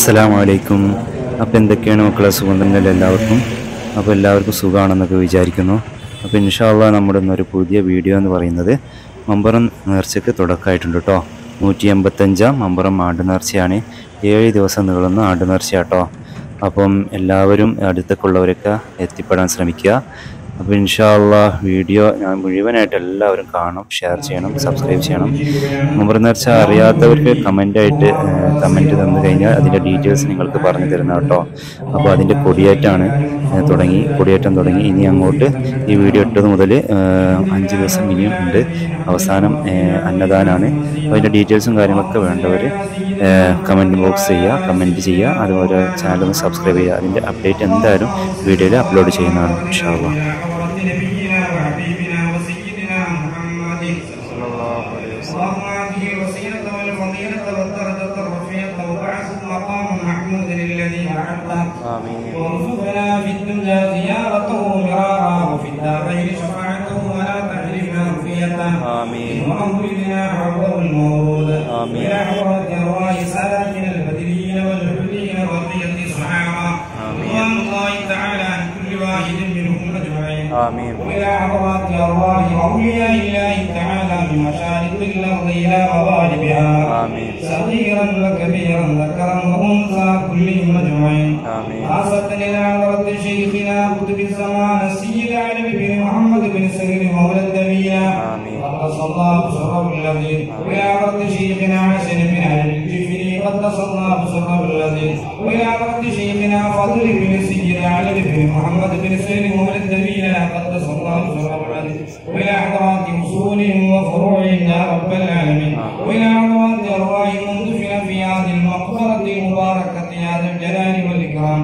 السلام عليكم. അപ്പോൾ എന്തൊക്കെയാണ് മക്കളെ സുഖമല്ലേ എല്ലാവർക്കും. അപ്പോൾ എല്ലാവർക്കും സുഖമാണെന്നൊക്കെ വിചാരിക്കുന്നു. അപ്പോൾ ഇൻഷാ അല്ലാഹ് നമ്മുടെ ഇന്നൊരു പുതിയ വീഡിയോ എന്ന് പറയുന്നത് മമ്പറം നേർച്ചയ്ക്ക് തുടക്കമായിട്ടുണ്ട് ട്ടോ. 185 മമ്പറം ആണ്ട് നേർച്ചയാണ്. 7 ദിവസം നീളുന്ന ആണ്ട് നേർച്ചയാട്ടോ. അപ്പം എല്ലാവരും അടുത്തുള്ളവരൊക്കെ എത്തിപ്പെടാൻ ശ്രമിക്കുക. അപ്പോൾ ഇൻഷാ അല്ലാഹ് വീഡിയോ ഞാൻ മുഴുവനായിട്ട് എല്ലാവരും കാണണം, ഷെയർ ചെയ്യണം, സബ്സ്ക്രൈബ് ചെയ്യണം. മമ്പറം നേർച്ച അറിയാത്തവർക്ക് കമൻറ്റ് തന്നു കഴിഞ്ഞാൽ അതിൻ്റെ ഡീറ്റെയിൽസ് നിങ്ങൾക്ക് പറഞ്ഞു തരുന്ന കേട്ടോ. അപ്പോൾ അതിൻ്റെ കൊടിയേറ്റം തുടങ്ങി ഇനി അങ്ങോട്ട് ഈ വീഡിയോ ഇട്ടത് മുതൽ 5 ദിവസം ഇനിയും ഉണ്ട്. അവസാനം അന്നദാനാണ്. അതിൻ്റെ ഡീറ്റെയിൽസും കാര്യങ്ങളൊക്കെ വേണ്ടവർ കമൻറ്റ് ചെയ്യുക, അതുപോലെ ചാനൽ സബ്സ്ക്രൈബ് ചെയ്യുക. അതിൻ്റെ അപ്ഡേറ്റ് എന്തായാലും വീഡിയോയിൽ അപ്ലോഡ് ചെയ്യുന്നതാണ് ഇൻഷാ അല്ലാഹ്. وارزقنا في الدنيا زيارته مرارا وفي الآخرة شفاعته ولا تحرمنا رقيته. وأمرنا حوله المورود إلى حضرة أرواح سادتنا البدريين والحليين وبقية الصحابة رضوان الله تعالى عن كل واحد منهم أجمعين. وإلى حضرة أرواح أولياء الله تعالى من مشارق الأرض إلى مغاربها صغيرا وكبيرا ذكرا وأنثى كلهم أجمعين. خاصة إلى حضرة شيخنا قطب الزمان السيد علي بن محمد بن سليم مولى الدمية قدس الله سره الذي. وإلى حضرة شيخنا حسن بن أهل الجفري قدس الله سره الذي. وإلى حضرة شيخنا فضل بن السيد علي بن محمد بن سليم مولى الدمية قدس الله سره الذي. وإلى حضرات أصولهم وفروعهم يا رب العالمين. وإلى حضرات أرواحهم دفن في هذه المقبرة المباركة يا ذا الجلال والإكرام.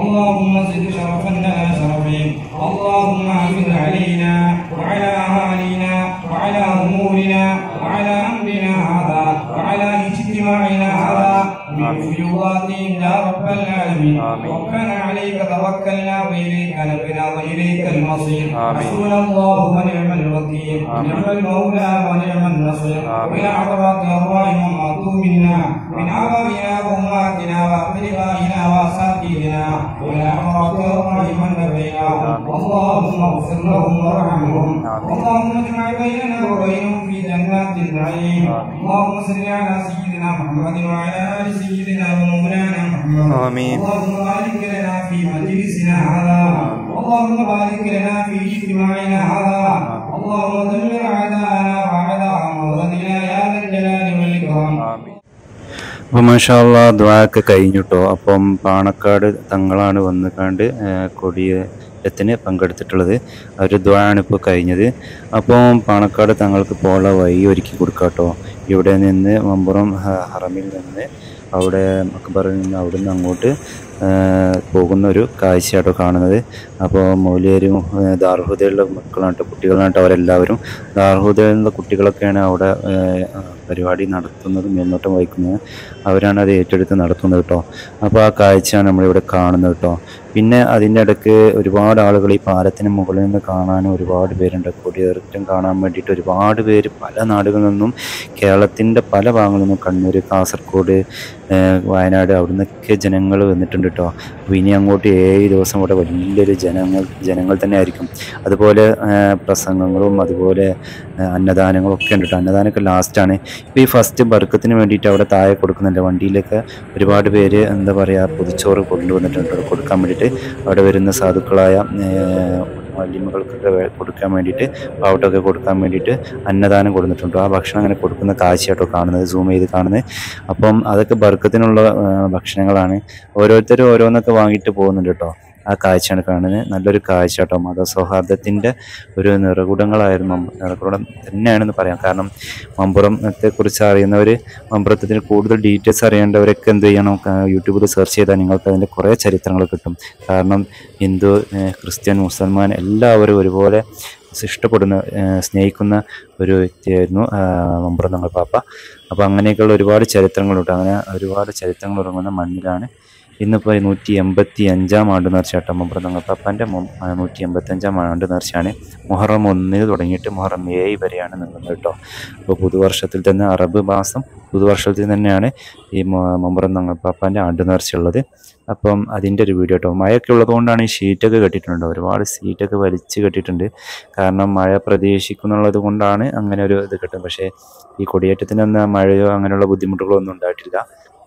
اللهم زد شرفنا شرفهم. اللهم أعز علينا وعلى أهالينا وعلى أمورنا وعلى أمرنا هذا وعلى اجتماعنا هذا من فيوضاتهم يا رب العالمين. ربنا عليك توكلنا وإليك نبنا وإليك المصير. حسبنا الله ونعم الوكيل، نعم المولى ونعم النصير. وإلى حضرات أرواحهم أعطوا منا من آبائنا وأمهاتنا وأقربائنا وأساتذتنا. وإلى حضرات أرواحهم نبيناهم. اللهم اغفر لهم وارحمهم. اللهم اجمع بيننا وبينهم في جنات النعيم. اللهم صل على سيدنا محمد وعلى آل سيدنا ومولانا محمد. اللهم بارك لنا في مجلسنا هذا. اللهم بارك لنا في اجتماعنا هذا. اللهم دمر أعداءنا وأعداء مولدنا يا ذا الجلال والإكرام. അപ്പോൾ മാഷാ അല്ലാഹ് ദുആക്ക് കഴിഞ്ഞിട്ടോ. അപ്പം പാണക്കാട് തങ്ങളാണ് വന്ന് കണ്ട് കൊടിയേറ്റത്തിന് പങ്കെടുത്തിട്ടുള്ളത്. ഒരു ദുആയാണ് ഇപ്പോൾ കഴിഞ്ഞത്. അപ്പം പാണക്കാട് തങ്ങൾക്ക് പോകാനുള്ള വഴി ഒരുക്കി കൊടുക്കാട്ടോ. ഇവിടെ നിന്ന് മമ്പറം ഹറമിൽ നിന്ന് അവിടെ അക്ബറിൽ നിന്ന് അവിടെ നിന്ന് അങ്ങോട്ട് പോകുന്നൊരു കാഴ്ചയാട്ടോ കാണുന്നത്. അപ്പോൾ മൗലിയരും ദാർഹുദയിലുള്ള മക്കളാണ് കുട്ടികളാണ് അവരെല്ലാവരും. ദാർഹുദയിലുള്ള കുട്ടികളൊക്കെയാണ് അവിടെ പരിപാടി നടത്തുന്നത്, മേൽനോട്ടം വഹിക്കുന്നത്. അവരാണ് അത് ഏറ്റെടുത്ത് നടത്തുന്നത് കേട്ടോ. അപ്പോൾ ആ കാഴ്ചയാണ് നമ്മളിവിടെ കാണുന്നത് കേട്ടോ. പിന്നെ അതിൻ്റെ ഇടയ്ക്ക് ഒരുപാട് ആളുകൾ ഈ പാലത്തിന് മുകളിൽ നിന്ന് കാണാനും ഒരുപാട് പേരുണ്ട്. കൊടിയേറ്റം കാണാൻ വേണ്ടിയിട്ട് ഒരുപാട് പേര് പല നാടുകളിൽ നിന്നും കേരളത്തിൻ്റെ പല ഭാഗങ്ങളിൽ നിന്നും കണ്ണൂർ, കാസർഗോഡ്, വയനാട് അവിടെ നിന്നൊക്കെ ജനങ്ങൾ വന്നിട്ടുണ്ട് കേട്ടോ. അപ്പോൾ ഇനി അങ്ങോട്ട് 7 ദിവസം ഇവിടെ വലിയൊരു ജനങ്ങൾ തന്നെ ആയിരിക്കും. അതുപോലെ പ്രസംഗങ്ങളും അതുപോലെ അന്നദാനങ്ങളും ഒക്കെ ഉണ്ട് കേട്ടോ. അന്നദാനമൊക്കെ ലാസ്റ്റാണ്. ഇപ്പോൾ ഈ ഫസ്റ്റ് ബർക്കത്തിന് വേണ്ടിയിട്ട് അവിടെ താഴെ കൊടുക്കുന്നുണ്ട്. വണ്ടിയിലൊക്കെ ഒരുപാട് പേര് എന്താ പറയുക പൊതിച്ചോറ് കൊണ്ടുവന്നിട്ടുണ്ട് കൊടുക്കാൻ വേണ്ടിയിട്ട്. അവിടെ വരുന്ന സാധുക്കളായ വല്യമ്മകൾക്കൊക്കെ കൊടുക്കാൻ വേണ്ടിയിട്ട് പാവട്ടൊക്കെ കൊടുക്കാൻ വേണ്ടിയിട്ട് അന്നദാനം കൊടുത്തിട്ടുണ്ട്. ആ ഭക്ഷണം അങ്ങനെ കൊടുക്കുന്ന കാഴ്ചയാട്ടോ കാണുന്നത്, സൂം ചെയ്ത് കാണുന്നത്. അപ്പം അതൊക്കെ ബർക്കത്തിനുള്ള ഭക്ഷണങ്ങളാണ്. ഓരോരുത്തരും ഓരോന്നൊക്കെ വാങ്ങിയിട്ട് പോകുന്നുണ്ട് കേട്ടോ. ആ കാഴ്ചയാണ് കാണുന്നത്. നല്ലൊരു കാഴ്ച കേട്ടോ. മതസൗഹാർദ്ദത്തിൻ്റെ ഒരു നിറകുടം തന്നെയാണെന്ന് പറയാം. കാരണം മമ്പുറത്തെക്കുറിച്ച് അറിയുന്നവർ, മമ്പുറത്തിന് കൂടുതൽ ഡീറ്റെയിൽസ് അറിയേണ്ടവരൊക്കെ എന്ത് ചെയ്യണം, യൂട്യൂബിൽ സെർച്ച് ചെയ്താൽ നിങ്ങൾക്ക് അതിൻ്റെ കുറേ ചരിത്രങ്ങൾ കിട്ടും. കാരണം ഹിന്ദു, ക്രിസ്ത്യൻ, മുസൽമാൻ എല്ലാവരും ഒരുപോലെ ഇഷ്ടപ്പെടുന്ന സ്നേഹിക്കുന്ന ഒരു വ്യക്തിയായിരുന്നു മമ്പുറം തങ്ങൾ പാപ്പ. അപ്പോൾ അങ്ങനെയൊക്കെയുള്ള ഒരുപാട് ചരിത്രങ്ങളുണ്ട്. അങ്ങനെ ഒരുപാട് ചരിത്രങ്ങൾ ഉറങ്ങുന്ന മണ്ണിലാണ് ഈ ഇന്നിപ്പോൾ 185 ആണ്ട് നേർച്ചയായിട്ട് മലപ്പുറം തങ്ങൾപ്പാപ്പൻ്റെ 185 ആണ്ട് നേർച്ചയാണ്. മുഹറം 1 തുടങ്ങിയിട്ട് മുഹറം 7 വരെയാണ് നിൽക്കുന്നത് കേട്ടോ. അപ്പോൾ പുതുവർഷത്തിൽ തന്നെ അറബ് മാസം പുതുവർഷത്തിൽ തന്നെയാണ് ഈ മലപ്പുറം തങ്ങൾപ്പാപ്പൻ്റെ ആണ്ട് നേർച്ച ഉള്ളത്. അപ്പം അതിൻ്റെ ഒരു വീഡിയോ കേട്ടോ. മഴയൊക്കെ ഉള്ളതുകൊണ്ടാണ് ഈ ഷീറ്റൊക്കെ കെട്ടിയിട്ടുണ്ട്, ഒരുപാട് ഷീറ്റൊക്കെ വലിച്ച് കെട്ടിയിട്ടുണ്ട്. കാരണം മഴ പ്രതീക്ഷിക്കുന്നുള്ളത് കൊണ്ടാണ് അങ്ങനെ ഒരു ഇത് കിട്ടും. പക്ഷേ ഈ കൊടിയേറ്റത്തിന് അന്ന് മഴയോ അങ്ങനെയുള്ള ബുദ്ധിമുട്ടുകളോ ഒന്നും ഉണ്ടായിട്ടില്ല.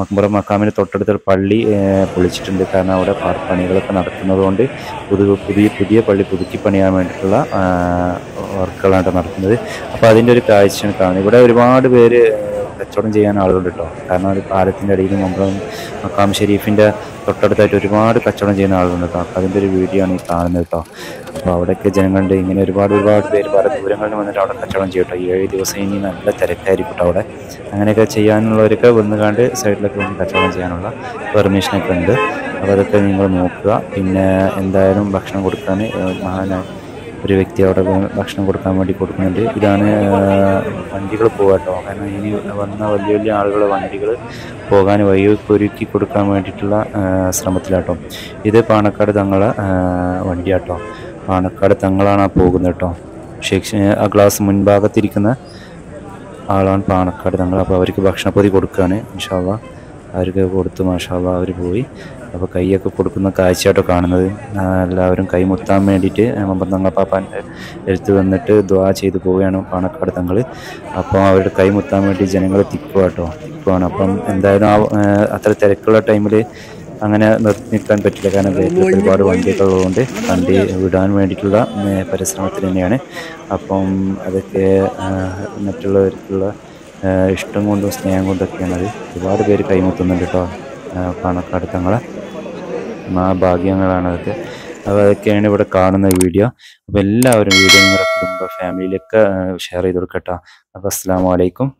മലപ്പുറം മക്കാമിന് തൊട്ടടുത്തൊരു പള്ളി പൊളിച്ചിട്ടുണ്ട്. കാരണം അവിടെ പണികളൊക്കെ നടക്കുന്നതുകൊണ്ട് പുതിയ പള്ളി പുതുക്കി പണിയാൻ വേണ്ടിയിട്ടുള്ള വർക്കുകളാണ് നടക്കുന്നത്. അപ്പോൾ അതിൻ്റെ ഒരു കാഴ്ചയാണ് കാണുന്നത്. ഇവിടെ ഒരുപാട് പേര് കച്ചവടം ചെയ്യാൻ ആളുകളുണ്ട് കേട്ടോ. കാരണം ഒരു പാലത്തിൻ്റെ ഇടയിൽ മക്കാം ഷെരീഫിൻ്റെ തൊട്ടടുത്തായിട്ട് ഒരുപാട് കച്ചവടം ചെയ്യുന്ന ആളുകളുണ്ട് കേട്ടോ. അതിൻ്റെ ഒരു വീഡിയോ ആണ് ഈ കാണുന്നത് കേട്ടോ. അപ്പോൾ അവിടെയൊക്കെ ജനങ്ങളുണ്ട്. ഇങ്ങനെ ഒരുപാട് പേര് പല ദൂരങ്ങളിൽ വന്നിട്ട് അവിടെ കച്ചവടം ചെയ്യട്ടോ. ഈ 7 ദിവസം ഇനി നല്ല തിരക്കായിരിക്കും കേട്ടോ അവിടെ. അങ്ങനെയൊക്കെ ചെയ്യാനുള്ളവരൊക്കെ വന്ന് കണ്ട് സൈഡിലൊക്കെ വന്ന് കച്ചവടം ചെയ്യാനുള്ള പെർമിഷനൊക്കെ ഉണ്ട്. അപ്പോൾ അതൊക്കെ നിങ്ങൾ നോക്കുക. പിന്നെ എന്തായാലും ഭക്ഷണം കൊടുക്കാൻ ഒരു വ്യക്തി അവിടെ ഭക്ഷണം കൊടുക്കാൻ വേണ്ടി കൊടുക്കുന്നുണ്ട്. ഇതാണ് വണ്ടികൾ പോകാട്ടോ. കാരണം ഇനി വന്ന വലിയ ആളുകൾ വണ്ടികൾ പോകാൻ വഴിയൊരുക്കി കൊടുക്കാൻ വേണ്ടിയിട്ടുള്ള ശ്രമത്തിലാട്ടോ. ഇത് പാണക്കാട് തങ്ങളെ വണ്ടിയാട്ടോ. പാണക്കാട് തങ്ങളാണ് ആ പോകുന്നത് കേട്ടോ. ശേഷി ആ ഗ്ലാസ് മുൻഭാഗത്തിരിക്കുന്ന ആളാണ് പാണക്കാട് തങ്ങൾ. അപ്പോൾ അവർക്ക് ഭക്ഷണപ്പൊതി കൊടുക്കുകയാണ്. ഇൻഷാ അള്ളാ അവർക്ക് കൊടുത്തു. മാഷാ അള്ളാ അവർ പോയി. അപ്പോൾ കൈയൊക്കെ കൊടുക്കുന്ന കാഴ്ചയായിട്ടോ കാണുന്നത്. എല്ലാവരും കൈ മുത്താൻ വേണ്ടിയിട്ട് മലപ്പുറം തങ്ങൾപ്പാപ്പൻ്റെ അടുത്ത് വന്നിട്ട് ദുആ ചെയ്ത് പോവുകയാണ് പാണക്കാട് തങ്ങൾ. അപ്പോൾ അവരുടെ കൈ മുത്താൻ വേണ്ടി ജനങ്ങൾ തിക്കുവാണ്. അപ്പം എന്തായാലും അത്ര തിരക്കുള്ള ടൈമിൽ അങ്ങനെ നിർത്തിക്കാൻ പറ്റില്ല. കാരണം ഒരുപാട് വണ്ടികളുള്ളതുകൊണ്ട് വണ്ടി വിടാൻ വേണ്ടിയിട്ടുള്ള പരിശ്രമത്തിൽ തന്നെയാണ്. അപ്പം അതൊക്കെ മറ്റുള്ളവർക്കുള്ള ഇഷ്ടം കൊണ്ടും സ്നേഹം കൊണ്ടൊക്കെയാണത്. ഒരുപാട് പേര് കൈമുത്തുന്നുണ്ട് കേട്ടോ പാണക്കാട് തങ്ങളെ. ആ ഭാഗ്യങ്ങളാണ് അതൊക്കെ. അപ്പോൾ അതൊക്കെയാണ് ഇവിടെ കാണുന്ന വീഡിയോ. അപ്പോൾ എല്ലാവരും വീഡിയോ നിങ്ങളുടെ കുടുംബ ഫാമിലിയിലൊക്കെ ഷെയർ ചെയ്ത് കൊടുക്കട്ടോ. അപ്പോൾ അസ്സലാമു അലൈക്കും.